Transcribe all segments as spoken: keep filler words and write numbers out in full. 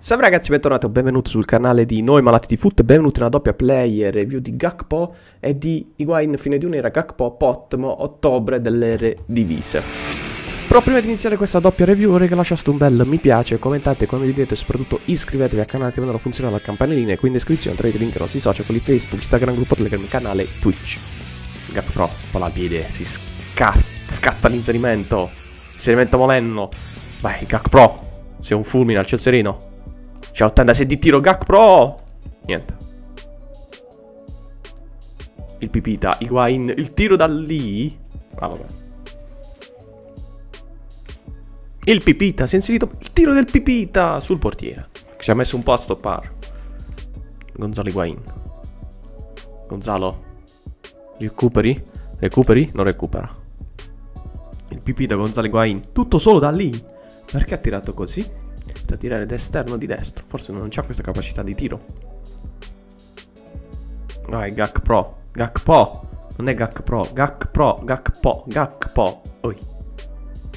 Salve ragazzi, bentornati o benvenuti sul canale di Noi Malati di Foot. Benvenuti nella doppia player review di Gakpo e di Higuain. Fine di un'era, Gakpo, P O T M, ottobre dell'Eredivisie. Però prima di iniziare questa doppia review, raga, lasciate un bel mi piace, commentate come vedete e soprattutto iscrivetevi al canale attivando la funzione alla campanellina. E qui in descrizione trovate i link ai nostri social, quelli Facebook, Instagram, gruppo Telegram, canale Twitch. Gakpo, con la piede, si scatta l'inserimento, inserimento molenno. Vai Gakpo, sei un fulmine al cielserino. C'è ottantasei di tiro, Gakpo! Niente. Il pipita, Higuain, il tiro da lì. Ah, vabbè. Il pipita, si è inserito il tiro del pipita sul portiere. Ci ha messo un po' a stoppare. Gonzalo Higuain. Gonzalo. Recuperi? Recuperi? Non recupera. Il pipita, Gonzalo Higuain. Tutto solo da lì. Perché ha tirato così? A tirare d'esterno di destro, forse non c'ha questa capacità di tiro. Vai Gakpo, Gakpo, non è Gakpo, Gakpo, Gakpo, Gakpo. Oi,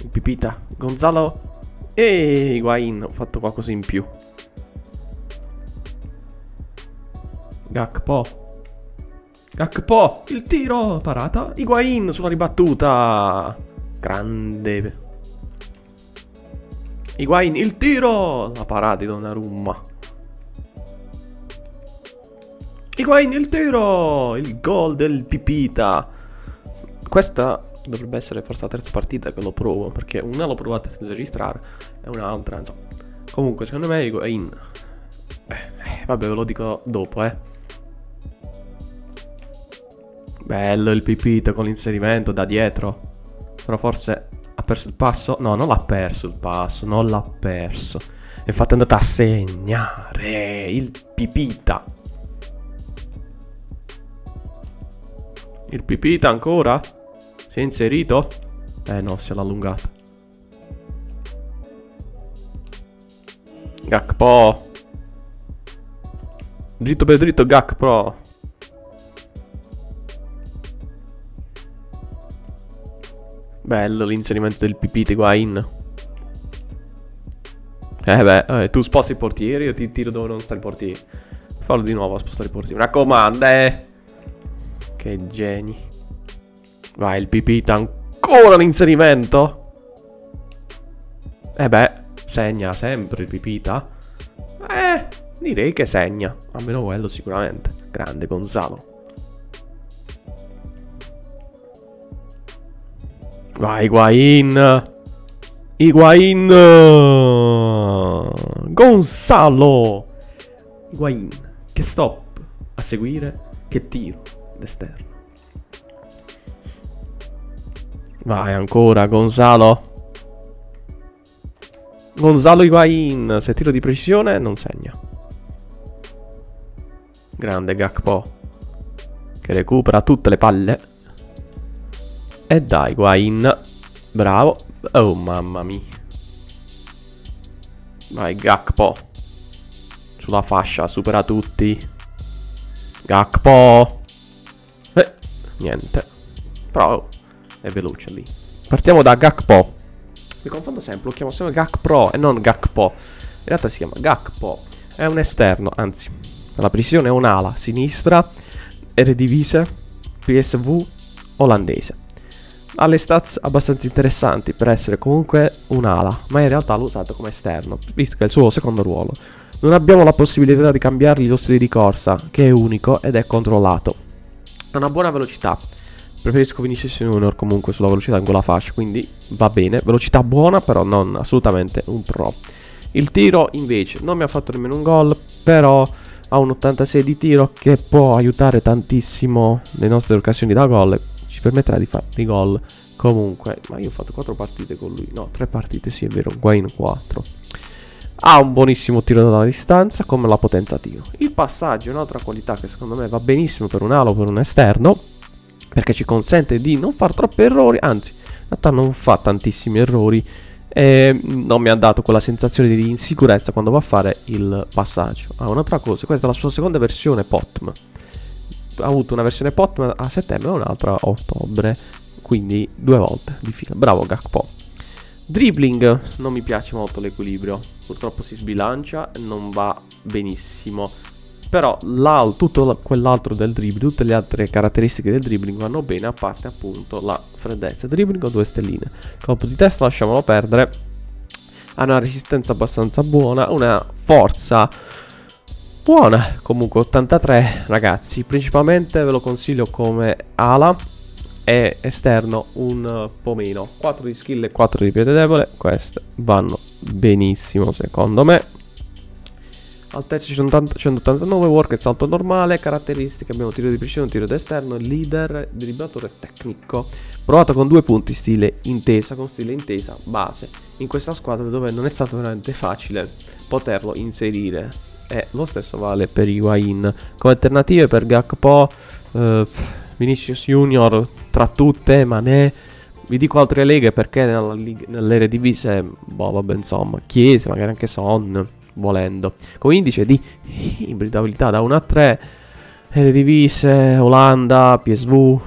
pipita, Gonzalo e Higuain, ho fatto qualcosa in più. Gakpo, Gakpo, il tiro, parata, Higuain sulla ribattuta, grande. Higuain, il tiro! La parata di Donnarumma. Higuain, il tiro! Il gol del Pipita. Questa dovrebbe essere forse la terza partita che lo provo, perché una l'ho provata senza registrare e un'altra, insomma. Comunque, secondo me Higuain... Eh, eh, vabbè, ve lo dico dopo, eh. Bello il Pipita con l'inserimento da dietro. Però forse... ha perso il passo? No, non l'ha perso il passo, non l'ha perso. Infatti è andata a segnare il Pipita. Il Pipita ancora? Si è inserito? Eh no, se l'ha allungato. Gakpo. Dritto per dritto Gakpo. Bello l'inserimento del Pipita Higuain. Eh beh, eh, tu sposti il portiere, io ti tiro dove non sta il portiere. Fallo di nuovo a spostare il portiere. Mi raccomando, eh. Che geni. Vai il Pipita, ancora l'inserimento. Eh beh, segna sempre il Pipita. Eh, direi che segna. Almeno quello sicuramente. Grande Gonzalo. Vai Higuain, Higuain, Gonzalo Higuain, che stop, a seguire, che tiro d'esterno. Vai ancora Gonzalo, Gonzalo Higuain, se tiro di precisione non segna. Grande Gakpo, che recupera tutte le palle. E dai Higuain, bravo. Oh mamma mia. Vai Gakpo, sulla fascia, supera tutti Gakpo. Eh, niente. Però oh, è veloce lì. Partiamo da Gakpo. Mi confondo sempre, lo chiamo sempre Gakpo e non Gakpo. In realtà si chiama Gakpo. È un esterno, anzi la precisione è un'ala sinistra, Eredivisie, P S V olandese. Ha le stats abbastanza interessanti per essere comunque un'ala, ma in realtà l'ho usato come esterno, visto che è il suo secondo ruolo. Non abbiamo la possibilità di cambiargli lo stile di corsa, che è unico ed è controllato. Ha una buona velocità, preferisco Vinicius Junior comunque sulla velocità in quella fascia, quindi va bene. Velocità buona, però non assolutamente un pro. Il tiro invece non mi ha fatto nemmeno un gol, però ha un ottantasei di tiro che può aiutare tantissimo le nostre occasioni da gol. Ci permetterà di fare i gol comunque. Ma io ho fatto quattro partite con lui. No, tre partite, sì, è vero. Higuain quattro. Ha un buonissimo tiro dalla distanza, come la potenza tiro. Il passaggio è un'altra qualità che secondo me va benissimo per un ala o per un esterno, perché ci consente di non fare troppi errori. Anzi, in realtà non fa tantissimi errori e non mi ha dato quella sensazione di insicurezza quando va a fare il passaggio. Ah, un'altra cosa, questa è la sua seconda versione P O T M. Ha avuto una versione P O T M a settembre e un'altra a ottobre, quindi due volte di fila. Bravo Gakpo. Dribbling, non mi piace molto l'equilibrio, purtroppo si sbilancia e non va benissimo. Però la, tutto quell'altro del dribbling, tutte le altre caratteristiche del dribbling vanno bene, a parte appunto la freddezza. Dribbling con due stelline. Colpo di testa lasciamolo perdere. Ha una resistenza abbastanza buona, una forza buona. Comunque ottantatré ragazzi, principalmente ve lo consiglio come ala e esterno un po' meno. quattro di skill e quattro di piede debole, queste vanno benissimo secondo me. Altezza centottantanove, work e salto normale. Caratteristiche: abbiamo tiro di precisione, tiro d'esterno, leader, dribblatore tecnico. Provato con due punti stile intesa, con stile intesa base. In questa squadra dove non è stato veramente facile poterlo inserire. E lo stesso vale per Higuain. Come alternative per Gakpo, eh, Vinicius Junior tra tutte, Mané. Vi dico altre leghe perché nell'Eredivisie, boh vabbè insomma, Chiesa, magari anche Son, volendo. Con indice di ibridabilità da uno a tre, Eredivisie, Olanda, P S V,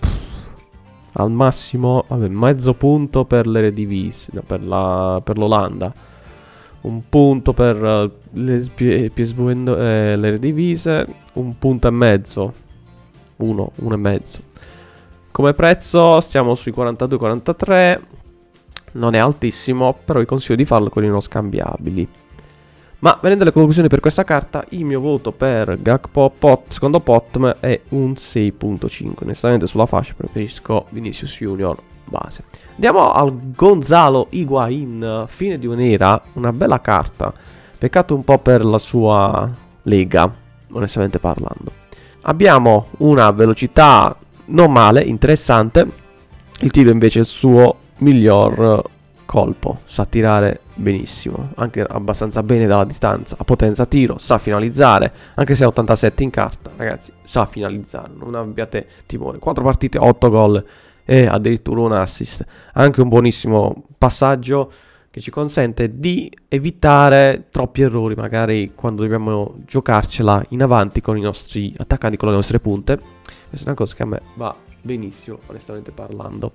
pff, al massimo vabbè, mezzo punto per l'Eredivisie, no, per l'Olanda, un punto per uh, le P S V e eh, l'Eredivisie, un punto e mezzo, uno, uno e mezzo. Come prezzo stiamo sui quarantadue quarantatré, non è altissimo, però vi consiglio di farlo con i non scambiabili. Ma venendo alle conclusioni per questa carta, il mio voto per Gakpo Pot, secondo P O T M è un sei virgola cinque. Onestamente sulla fascia preferisco Vinicius Junior base. Andiamo al Gonzalo Higuain, fine di un'era, una bella carta. Peccato un po' per la sua lega, onestamente parlando. Abbiamo una velocità non male, interessante. Il tiro invece è il suo miglior colpo, sa tirare benissimo, anche abbastanza bene dalla distanza, a potenza tiro, sa finalizzare, anche se ha ottantasette in carta, ragazzi, sa finalizzare, non abbiate timore. quattro partite, otto gol e addirittura un assist, anche un buonissimo passaggio che ci consente di evitare troppi errori, magari quando dobbiamo giocarcela in avanti con i nostri attaccanti, con le nostre punte. Questa è una cosa che a me va benissimo, onestamente parlando.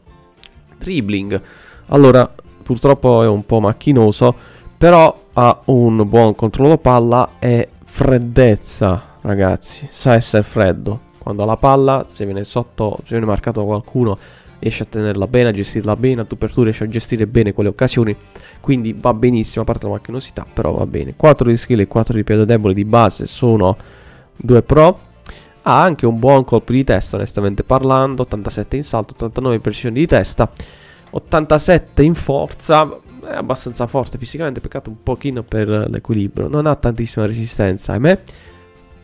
Dribbling, allora purtroppo è un po' macchinoso, però ha un buon controllo palla e freddezza, ragazzi, sa essere freddo. Quando ha la palla, se viene sotto, se viene marcato da qualcuno, riesce a tenerla bene, a gestirla bene, a tu per tu riesce a gestire bene quelle occasioni, quindi va benissimo, a parte la macchinosità, però va bene. quattro di skill e quattro di piede debole di base sono due pro. Ha anche un buon colpo di testa, onestamente parlando, ottantasette in salto, ottantanove in precisione di testa, ottantasette in forza, è abbastanza forte fisicamente, peccato un pochino per l'equilibrio. Non ha tantissima resistenza, ahimè,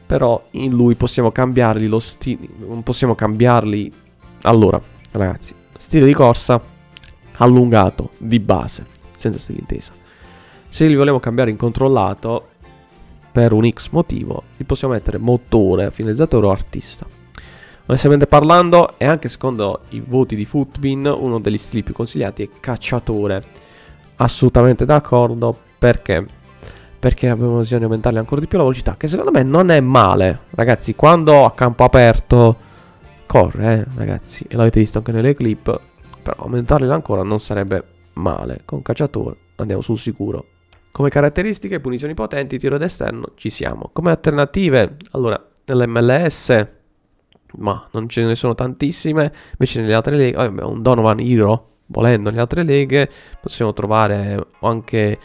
però in lui possiamo cambiargli lo stile, non possiamo cambiarli. Allora, ragazzi, stile di corsa allungato di base, senza stile intesa. Se li vogliamo cambiare in controllato per un X motivo, li possiamo mettere motore, finalizzatore o artista. Onestamente parlando, e anche secondo i voti di Footbin, uno degli stili più consigliati è cacciatore. Assolutamente d'accordo, perché? Perché abbiamo bisogno di aumentarle ancora di più la velocità, che secondo me non è male. Ragazzi, quando a campo aperto corre, eh, ragazzi, e l'avete visto anche nelle clip, però aumentarle ancora non sarebbe male. Con cacciatore andiamo sul sicuro. Come caratteristiche, punizioni potenti, tiro d'esterno, ci siamo. Come alternative, allora, nell'M L S... ma non ce ne sono tantissime. Invece nelle altre leghe abbiamo un Donovan Hero, volendo. Nelle altre leghe possiamo trovare anche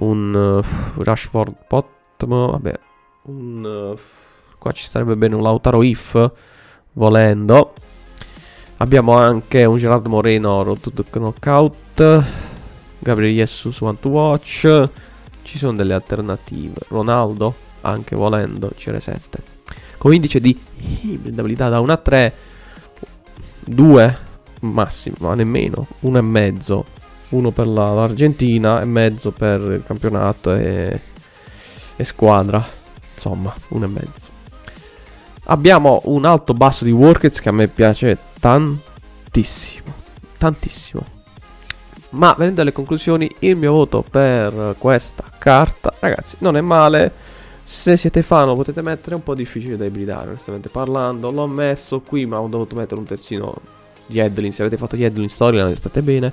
un uh, Rashford P O T M, vabbè, un, uh, qua ci starebbe bene un Lautaro I F, volendo. Abbiamo anche un Gerardo Moreno Road to Knockout, Gabriel Jesus One to Watch. Ci sono delle alternative, Ronaldo anche, volendo, C R sette. Con indice di blindabilità da uno a tre, due massimo, ma nemmeno, uno e mezzo, uno per l'Argentina e mezzo per il campionato e, e squadra, insomma uno e mezzo. Abbiamo un alto basso di workets che a me piace tantissimo, tantissimo. Ma venendo alle conclusioni, il mio voto per questa carta, ragazzi, non è male. Se siete fan lo potete mettere, è un po' difficile da ibridare, onestamente parlando. L'ho messo qui, ma ho dovuto mettere un terzino di Headliners. Se avete fatto gli Headliners storyline, state bene.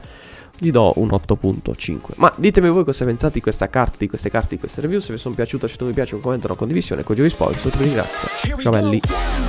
gli do un otto virgola cinque. Ma ditemi voi cosa pensate di questa carta, di queste carte, di queste review. Se vi sono piaciute lasciate un mi piace, un commento, una condivisione. Con Giovi Sports, vi ringrazio. Ciao belli.